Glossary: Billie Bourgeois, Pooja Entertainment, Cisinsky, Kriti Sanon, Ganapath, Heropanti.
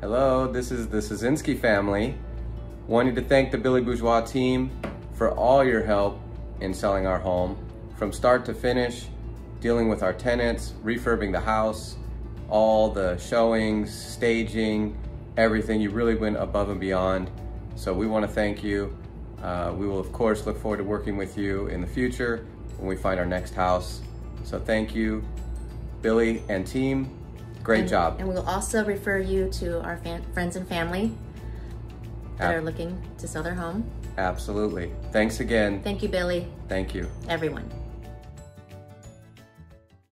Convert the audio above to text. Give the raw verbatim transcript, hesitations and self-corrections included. Hello, this is the Cisinsky family. Wanted to thank the Billie Bourgeois team for all your help in selling our home, from start to finish, dealing with our tenants, refurbing the house, all the showings, staging, everything. You really went above and beyond. So we want to thank you. Uh, we will of course look forward to working with you in the future when we find our next house. So thank you, Billie and team. Great and, job. And we'll also refer you to our fan, friends and family that Ab- are looking to sell their home. Absolutely. Thanks again. Thank you, Billie. Thank you. Everyone.